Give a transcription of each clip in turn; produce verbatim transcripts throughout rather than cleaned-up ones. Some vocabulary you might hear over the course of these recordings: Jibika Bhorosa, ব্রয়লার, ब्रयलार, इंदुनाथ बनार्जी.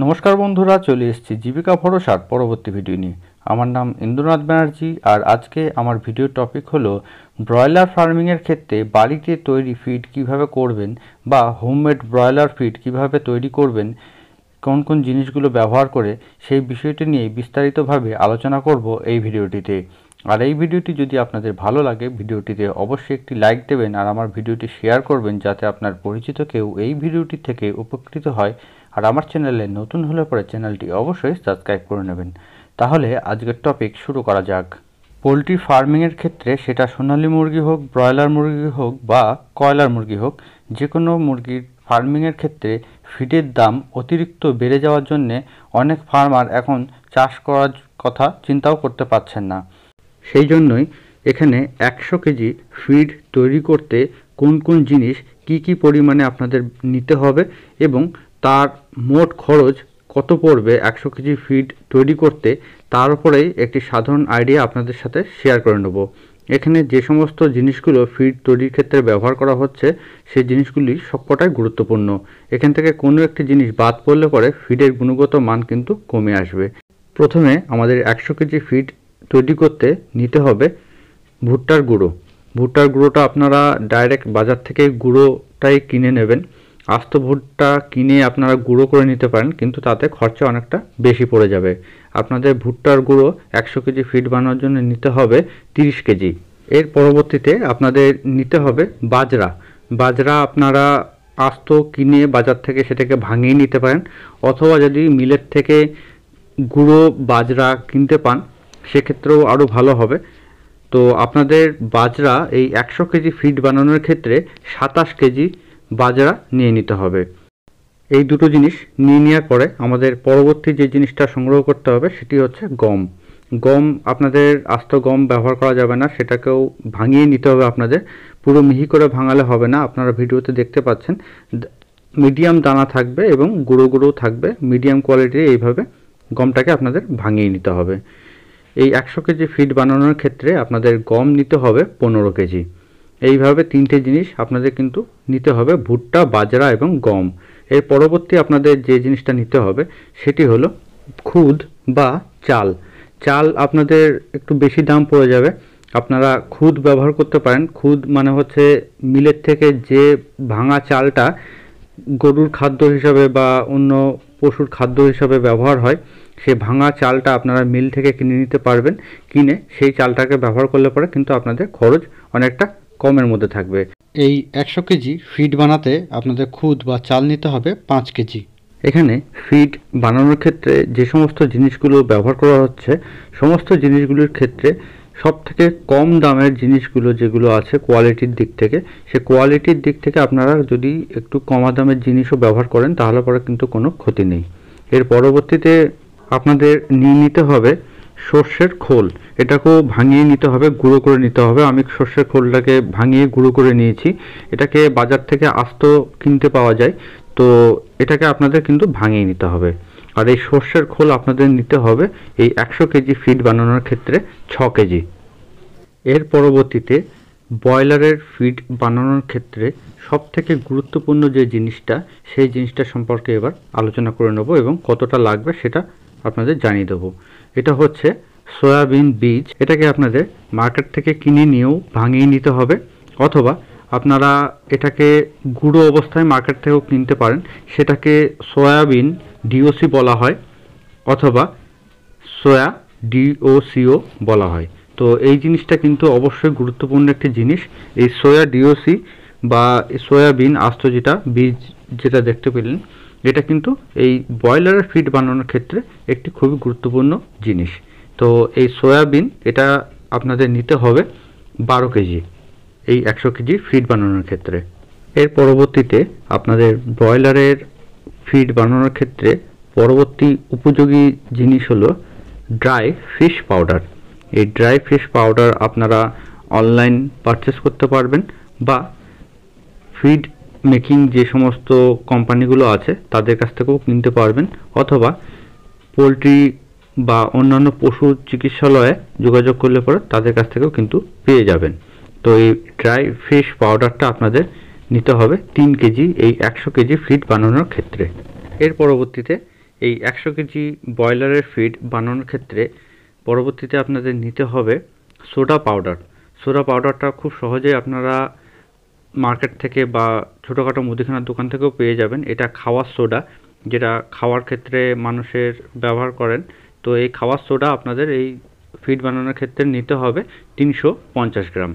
नमस्कार बंधुरा चले एसेছি जीविका भरोसार परवर्ती भिडियो निये। आमार नाम इंदुनाथ बनार्जी और आज के आमार भिडियो टपिक हलो ब्रयलार फार्मिंगेर क्षेत्रे बाड़ीते तैरी फिड किभाबे करबेन बा होममेड ब्रयलार फिड किभाबे तैरी करबेन कोन कोन जिनिसगुलो व्यवहार करे सेई विषयटी निये विस्तारितभावे आलोचना करब एई भिडियोटीते। और ये भिडियोटी जदि आपनादेर भालो लागे भिडियोटीते अवश्यई एकटी लाइक देवें और आमार भिडियोटी शेयर करबें जाते आपनार परिचित केउ एई भिडियोटी थेके उपकृत हय। और आमार चैनले नतून होले परे चैनलटी अवश्यई सबस्क्राइब करे नेबेन। ताहले आजकेर टपिक शुरू करा जाक। पोल्ट्री फार्मिंगेर क्षेत्रे सेटा सोनाली मुरगी होक ब्रयलार मुरगी होक बा कयलार मुरगी होक जे कोनो मुरगिर फार्मिंगेर क्षेत्रे फिडेर दाम अतिरिक्त बेड़े जाওয়ার জন্য अनेक फार्मार एखन चाष करार कथा चिंताओ करते पारछेन ना। सेई जोन्नोई एखाने एकशो केजी फिड तैरी करते कोन कोन जिनिस की की परिमाणे आपनादेर निते होबे एबं तार मोट खरच कत पड़बे एकशो केजी फिड तैरी करते तार उपरे एकटी साधारण आइडिया आपनादेर साथे शेयर करे नेब। एखाने जे समस्त जिनिसगुलो फिड तैरिर क्षेत्रे व्यवहार करा होच्छे सेई जिनिसगुली सबकटाई गुरुत्वपूर्ण। एखान थेके कोनो एकटी जिनिस बाद पड़ले परे फिडेर गुणगत मान किन्तु कमे आसबे। प्रथमे आमादेर एकशो केजी फिड तैरी करते निते होबे भुट्टार गुड़ो। भुट्टार गुड़ोटा आपनारा डायरेक्ट बाजार थेके गुड़ोटाई किने नेबेन। आस्त भुट्टा किने आपनारा गुड़ो करे निते पारेन किन्तु ताते खर्चा अनेकटा बेशी पड़े जाबे। आपनादेर भुट्टार गुड़ो एकशो केजी फिड बानाনোর জন্য নিতে হবে त्रिश केजी। एर परवर्तीते आपनादेर निते होबे बाजरा। बाजरा आपनारा आस्त किने बाजार थेके सेटाके भांगिये निते पारेन अथवा यदि मिलेट थेके गुड़ो बाजरा किनते पान से क्षेत्रेও आरो भालो होबे। तो आपनादेर बाजरा এই একশো কেজি ফিড বানানোর ক্ষেত্রে সাতাশ কেজি বাজরা নিয়ে নিতে হবে। এই দুটো জিনিস নিয়ে নেওয়ার পরে আমাদের পরবর্তী যে জিনিসটা সংগ্রহ করতে হবে সেটি হচ্ছে গম। গম আপনাদের আস্ত গম ব্যবহার করা যাবে না, সেটাকেও ভাঙিয়ে নিতে হবে। আপনাদের পুরো মিহি করে ভাঙালে হবে না। আপনারা ভিডিওতে দেখতে পাচ্ছেন মিডিয়াম দানা থাকবে এবং গুঁড়ো গুঁড়ো থাকবে। মিডিয়াম কোয়ালিটির এইভাবে গমটাকে আপনাদের ভাঙিয়ে নিতে হবে। এই একশো কেজি ফিড বানানোর ক্ষেত্রে আপনাদের গম নিতে হবে পনেরো কেজি। এইভাবে তিনটে জিনিস আপনাদের কিন্তু নিতে হবে ভুট্টা বাজরা এবং গম। এর পরবর্তী আপনাদের যে জিনিসটা নিতে হবে সেটি হলো খুদ বা চাল। চাল আপনাদের একটু বেশি দাম পড়ে যাবে। আপনারা খুদ ব্যবহার করতে পারেন। খুদ মানে হচ্ছে মিলের থেকে যে ভাঙা চালটা গরুর খাদ্য হিসাবে বা অন্য পশুর খাদ্য হিসাবে ব্যবহার হয় সেই ভাঙা চালটা আপনারা মিল থেকে কিনে নিতে পারবেন। কিনে সেই চালটাকে ব্যবহার করলে পরে কিন্তু আপনাদের খরচ অনেকটা কমের মধ্যে থাকবে। এই একশো কেজি ফিড বানাতে আপনাদের খুদ বা চাল নিতে হবে পাঁচ কেজি। এখানে ফিড বানানোর ক্ষেত্রে যে সমস্ত জিনিসগুলো ব্যবহার করা হচ্ছে সমস্ত জিনিসগুলোর ক্ষেত্রে সবথেকে কম দামের জিনিসগুলো যেগুলো আছে কোয়ালিটির দিক থেকে সে কোয়ালিটির দিক থেকে আপনারা যদি একটু কম দামের জিনিসও ব্যবহার করেন তাহলে পরে কিন্তু কোনো ক্ষতি নেই। এর পরবর্তীতে আপনাদের নিয়ে নিতে হবে সর্ষের খোল। এটাকেও ভাঙিয়ে নিতে হবে গুঁড়ো করে নিতে হবে। আমি সর্ষের খোলটাকে ভাঙিয়ে গুঁড়ো করে নিয়েছি। এটাকে বাজার থেকে আস্ত কিনতে পাওয়া যায়, তো এটাকে আপনাদের কিন্তু ভাঙিয়ে নিতে হবে। আর এই সর্ষের খোল আপনাদের নিতে হবে এই একশো কেজি ফিড বানানোর ক্ষেত্রে ছ কেজি। এর পরবর্তীতে ব্রয়লারের ফিড বানানোর ক্ষেত্রে সবথেকে গুরুত্বপূর্ণ যে জিনিসটা সেই জিনিসটা সম্পর্কে এবার আলোচনা করে নেব এবং কতটা লাগবে সেটা আপনাদের জানিয়ে দেবো। এটা হচ্ছে সয়াবিন বীজ। এটাকে আপনাদের মার্কেট থেকে কিনে নিয়েও ভাঙিয়ে নিতে হবে অথবা আপনারা এটাকে গুঁড়ো অবস্থায় মার্কেট থেকেও কিনতে পারেন। সেটাকে সয়াবিন ডিওসি বলা হয় অথবা সয়া ডিওসিও বলা হয়। তো এই জিনিসটা কিন্তু অবশ্যই গুরুত্বপূর্ণ একটি জিনিস। এই সয়া ডিওসি বা সয়াবিন আস্ত যেটা বীজ যেটা দেখতে পেলেন এটা কিন্তু এই ব্রয়লারের ফিড বানানোর ক্ষেত্রে একটি খুবই গুরুত্বপূর্ণ জিনিস। তো এই সয়াবিন এটা আপনাদের নিতে হবে বারো কেজি এই একশো কেজি ফিড বানানোর ক্ষেত্রে। এর পরবর্তীতে আপনাদের ব্রয়লারের ফিড বানানোর ক্ষেত্রে পরবর্তী উপযোগী জিনিস হলো ড্রাই ফিশ পাউডার। এই ড্রাই ফিশ পাউডার আপনারা অনলাইন পারচেস করতে পারবেন বা ফিড মেকিং যে সমস্ত কোম্পানিগুলো আছে তাদের কাছ থেকেও কিনতে পারবেন অথবা পোলট্রি বা অন্যান্য পশু চিকিৎসালয়ে যোগাযোগ করলে পরে তাদের কাছ থেকেও কিন্তু পেয়ে যাবেন। তো এই ড্রাই ফিশ পাউডারটা আপনাদের নিতে হবে তিন কেজি এই একশো কেজি ফিড বানানোর ক্ষেত্রে। এর পরবর্তীতে এই একশো কেজি ব্রয়লারের ফিড বানানোর ক্ষেত্রে পরবর্তীতে আপনাদের নিতে হবে সোডা পাউডার। সোডা পাউডারটা খুব সহজেই আপনারা মার্কেট থেকে বা ছোটোখাটো মুদিখানার দোকান থেকেও পেয়ে যাবেন। এটা খাওয়ার সোডা, যেটা খাওয়ার ক্ষেত্রে মানুষের ব্যবহার করেন। তো এই খাওয়ার সোডা আপনাদের এই ফিড বানানোর ক্ষেত্রে নিতে হবে তিনশো পঞ্চাশ গ্রাম।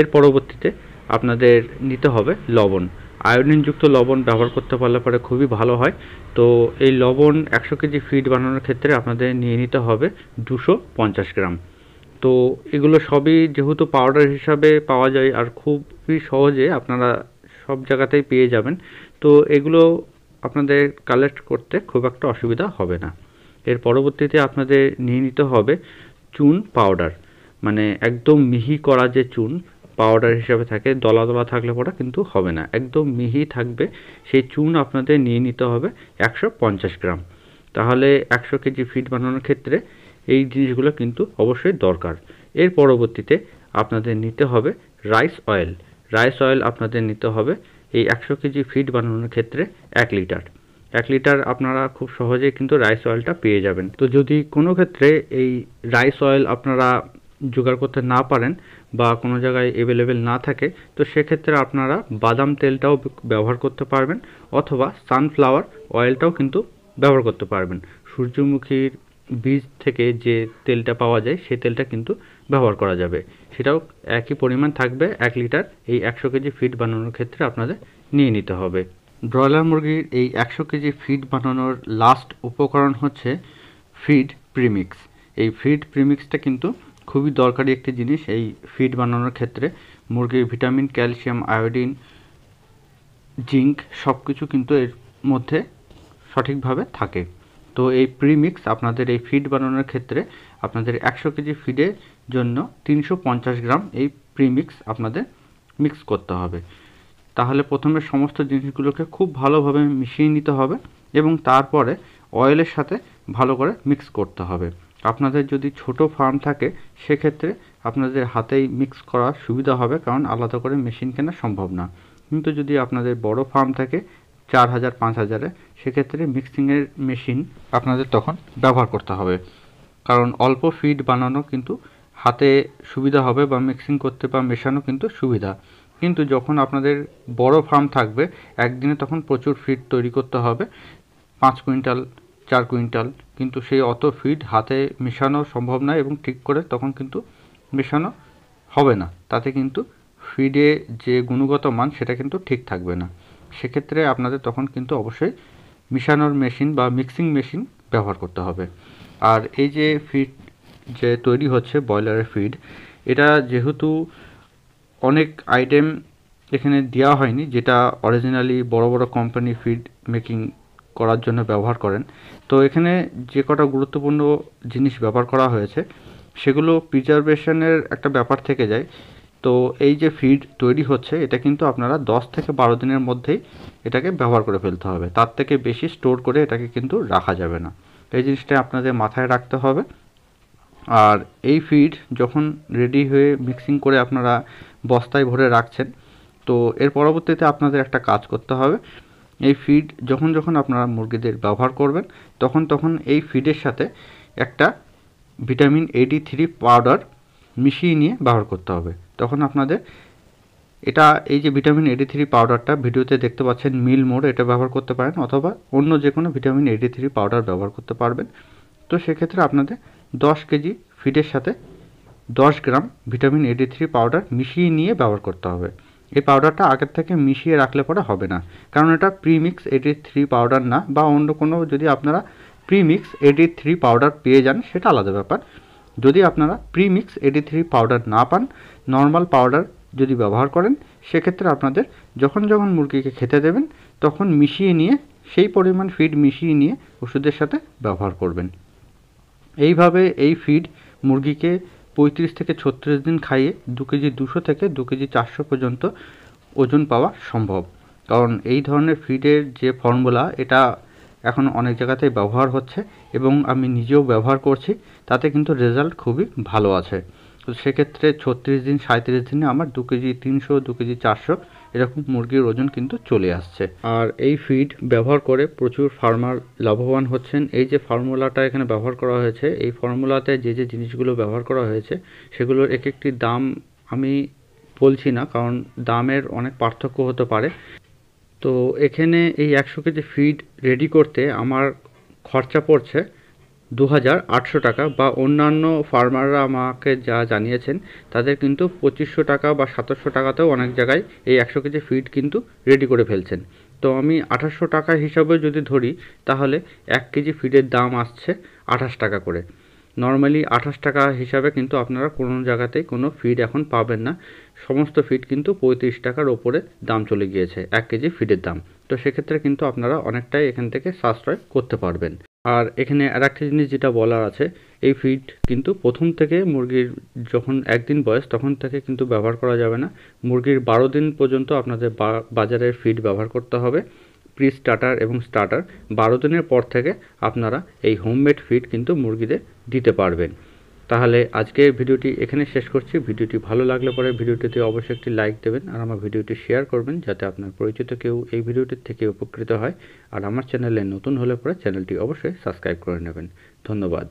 এর পরবর্তীতে আপনাদের নিতে হবে লবণ। আয়োডিনযুক্ত লবণ ব্যবহার করতে পারলে পরে খুবই ভালো হয়। তো এই লবণ একশো কেজি ফিড বানানোর ক্ষেত্রে আপনাদের নিয়ে নিতে হবে দুশো পঞ্চাশ গ্রাম। তো এগুলো সবই যেহেতু পাউডার হিসাবে পাওয়া যায় আর খুবই সহজে আপনারা সব জায়গাতেই পেয়ে যাবেন, তো এগুলো আপনাদের কালেক্ট করতে খুব একটা অসুবিধা হবে না। এর পরবর্তীতে আপনাদের নিয়ে নিতে হবে চুন পাউডার, মানে একদম মিহি করা যে চুন পাউডার হিসাবে থাকে, দলা দলা থাকলে পরে কিন্তু হবে না, একদম মিহি থাকবে সেই চুন আপনাদের নিয়ে নিতে হবে একশো পঞ্চাশ গ্রাম। তাহলে একশো কেজি ফিড বানানোর ক্ষেত্রে এই জিনিসগুলো কিন্তু অবশ্যই দরকার। এর পরবর্তীতে আপনাদের নিতে হবে রাইস অয়েল। রাইস অয়েল আপনাদের নিতে হবে এই একশো কেজি ফিড বানানোর ক্ষেত্রে এক লিটার। এক লিটার আপনারা খুব সহজেই কিন্তু রাইস অয়েলটা পেয়ে যাবেন। তো যদি কোনো ক্ষেত্রে এই রাইস অয়েল আপনারা জোগাড় করতে না পারেন বা কোনো জায়গায় অ্যাভেলেবেল না থাকে, তো সেক্ষেত্রে আপনারা বাদাম তেলটাও ব্যবহার করতে পারবেন অথবা সানফ্লাওয়ার অয়েলটাও কিন্তু ব্যবহার করতে পারবেন। সূর্যমুখীর বীজ থেকে যে তেলটা পাওয়া যায় সেই তেলটা কিন্তু ব্যবহার করা যাবে, সেটাও একই পরিমাণ থাকবে এক লিটার। এই একশো কেজি ফিড বানানোর ক্ষেত্রে আপনাদের নিয়ে নিতে হবে। ব্রয়লার মুরগির এই একশো কেজি ফিড বানানোর লাস্ট উপকরণ হচ্ছে ফিড প্রিমিক্স। এই ফিড প্রিমিক্সটা কিন্তু খুবই দরকারি একটি জিনিস এই ফিড বানানোর ক্ষেত্রে। মুরগির ভিটামিন, ক্যালসিয়াম, আয়োডিন, জিঙ্ক সব কিছু কিন্তু এর মধ্যে সঠিকভাবে থাকে। তো এই প্রিমিক্স আপনাদের এই ফিড বানানোর ক্ষেত্রে আপনাদের একশো কেজি ফিডের জন্য তিনশো পঞ্চাশ গ্রাম এই প্রিমিক্স আপনাদের মিক্স করতে হবে। তাহলে প্রথমে সমস্ত জিনিসগুলোকে খুব ভালোভাবে মিশিয়ে নিতে হবে এবং তারপরে অয়েলের সাথে ভালো করে মিক্স করতে হবে। আপনাদের যদি ছোট ফার্ম থাকে সেক্ষেত্রে আপনাদের হাতেই মিক্স করা সুবিধা হবে, কারণ আলাদা করে মেশিন কেনা সম্ভব না। কিন্তু যদি আপনাদের বড় ফার্ম থাকে চার হাজার পাঁচ হাজারে, সেক্ষেত্রে মিক্সিংয়ের মেশিন আপনাদের তখন ব্যবহার করতে হবে, কারণ অল্প ফিড বানানো কিন্তু হাতে সুবিধা হবে বা মিক্সিং করতে বা মেশানো কিন্তু সুবিধা। কিন্তু যখন আপনাদের বড় ফার্ম থাকবে একদিনে তখন প্রচুর ফিড তৈরি করতে হবে, পাঁচ কুইন্টাল চার কুইন্টাল, কিন্তু সেই অত ফিড হাতে মেশানো সম্ভব নয় এবং ঠিক করে তখন কিন্তু মেশানো হবে না, তাতে কিন্তু ফিডে যে গুণগত মান সেটা কিন্তু ঠিক থাকবে না। সেক্ষেত্রে আপনাদের তখন কিন্তু অবশ্যই মিশানোর মেশিন বা মিক্সিং মেশিন ব্যবহার করতে হবে। আর এই যে ফিড যে তৈরি হচ্ছে ব্রয়লারের ফিড, এটা যেহেতু অনেক আইটেম এখানে দেওয়া হয়নি যেটা অরিজিনালি বড় বড় কোম্পানি ফিড মেকিং করার জন্য ব্যবহার করেন, তো এখানে যে কটা গুরুত্বপূর্ণ জিনিস ব্যবহার করা হয়েছে সেগুলো প্রিজারভেশনের একটা ব্যাপার থেকে যায়। তো এই যে ফিড তৈরি হচ্ছে এটা কিন্তু আপনারা দশ থেকে বারো দিনের মধ্যেই এটাকে ব্যবহার করে ফেলতে হবে, তার থেকে বেশি স্টোর করে এটাকে কিন্তু রাখা যাবে না। এই জিনিসটা আপনাদের মাথায় রাখতে হবে। আর এই ফিড যখন রেডি হয়ে মিক্সিং করে আপনারা বস্তায় ভরে রাখছেন, তো এর পরবর্তীতে আপনাদের একটা কাজ করতে হবে। এই ফিড যখন যখন আপনারা মুরগিদের ব্যবহার করবেন তখন তখন এই ফিডের সাথে একটা ভিটামিন এডি থ্রি পাউডার মিশিয়ে নিয়ে ব্যবহার করতে হবে। তখন আপনাদের এটা এই যে ভিটামিন এডি থ্রি পাউডারটা ভিডিওতে দেখতে পাচ্ছেন মিল মোড়, এটা ব্যবহার করতে পারেন অথবা অন্য যে কোনো ভিটামিন এডি থ্রি পাউডার ব্যবহার করতে পারবেন। তো সেক্ষেত্রে আপনাদের দশ কেজি ফিডের সাথে দশ gram vitamin A D three powder মিশিয়ে নিয়ে ব্যবহার করতে হবে। এই পাউডারটা আগের থেকে মিশিয়ে রাখলে পরে হবে না, কারণ এটা প্রিমিক্স এডি থ্রি পাউডার না, বা অন্য কোনো যদি আপনারা প্রিমিক্স এডি থ্রি পাউডার পেয়ে যান সেটা আলাদা ব্যাপার। যদি আপনারা প্রিমিক্স এডি থ্রি পাউডার না পান, নর্মাল পাউডার যদি ব্যবহার করেন, সেক্ষেত্রে আপনাদের যখন যখন মুরগিকে খেতে দেবেন তখন মিশিয়ে নিয়ে সেই পরিমাণ ফিড মিশিয়ে নিয়ে ওষুধের সাথে ব্যবহার করবেন। এইভাবে এই ফিড মুরগিকে পঁয়ত্রিশ থেকে ছত্রিশ দিন খাইয়ে দু কেজি দুশো থেকে দু কেজি চারশো পর্যন্ত ওজন পাওয়া সম্ভব, কারণ এই ধরনের ফিডের যে ফর্মুলা এটা এখন অনেক জায়গাতেই ব্যবহার হচ্ছে এবং আমি নিজেও ব্যবহার করছি, তাতে কিন্তু রেজাল্ট খুবই ভালো আছে। তো সেক্ষেত্রে ছত্রিশ দিন সাঁত্রিশ দিনে আমার দু কেজি তিনশো, দু কেজি চারশো এরকম মুরগির ওজন কিন্তু চলে আসছে। আর এই ফিড ব্যবহার করে প্রচুর ফার্মার লাভবান হচ্ছেন। এই যে ফর্মুলাটা এখানে ব্যবহার করা হয়েছে, এই ফর্মুলাতে যে যে জিনিসগুলো ব্যবহার করা হয়েছে সেগুলোর এক একটি দাম আমি বলছি না, কারণ দামের অনেক পার্থক্য হতে পারে। তো এখানে এই একশো কেজি ফিড রেডি করতে আমার খরচা পড়ছে দু হাজার আটশো টাকা, বা অন্যান্য ফার্মাররা আমাকে যা জানিয়েছেন তাদের কিন্তু পঁচিশশো টাকা বা সাতাশশো টাকাতেও অনেক জায়গায় এই একশো কেজি ফিড কিন্তু রেডি করে ফেলছেন। তো আমি আঠাশশো টাকা হিসাবে যদি ধরি তাহলে এক কেজি ফিডের দাম আসছে আঠাশ টাকা করে। নর্মালি আঠাশ টাকা হিসাবে কিন্তু আপনারা কোনো জায়গাতেই কোনো ফিড এখন পাবেন না, সমস্ত ফিড কিন্তু পঁয়ত্রিশ টাকার ওপরে দাম চলে গিয়েছে এক কেজি ফিডের দাম। তো সেক্ষেত্রে কিন্তু আপনারা অনেকটাই এখান থেকে সাশ্রয় করতে পারবেন। আর এখানে আর একটা জিনিস যেটা বলার আছে, এই ফিড কিন্তু প্রথম থেকে মুরগির যখন একদিন বয়স তখন থেকে কিন্তু ব্যবহার করা যাবে না, মুরগির বারো দিন পর্যন্ত আপনাদের বাজারের ফিড ব্যবহার করতে হবে। প্রি স্টার্টার এবং স্টার্টার বারো দিনের পর থেকে আপনারা এই হোমমেড ফিড কিন্তু মুরগিদের দিতে পারবেন। তাহলে আজকে ভিডিওটি এখানে শেষ করছি। ভিডিওটি ভালো লাগলে পরে ভিডিওটিতে অবশ্যই একটি লাইক দেবেন আর আমার ভিডিওটি শেয়ার করবেন, যাতে আপনার পরিচিত কেউ এই ভিডিওটির থেকে উপকৃত হয়। আর আমার চ্যানেলে নতুন হলে পরে চ্যানেলটি অবশ্যই সাবস্ক্রাইব করে নেবেন। ধন্যবাদ।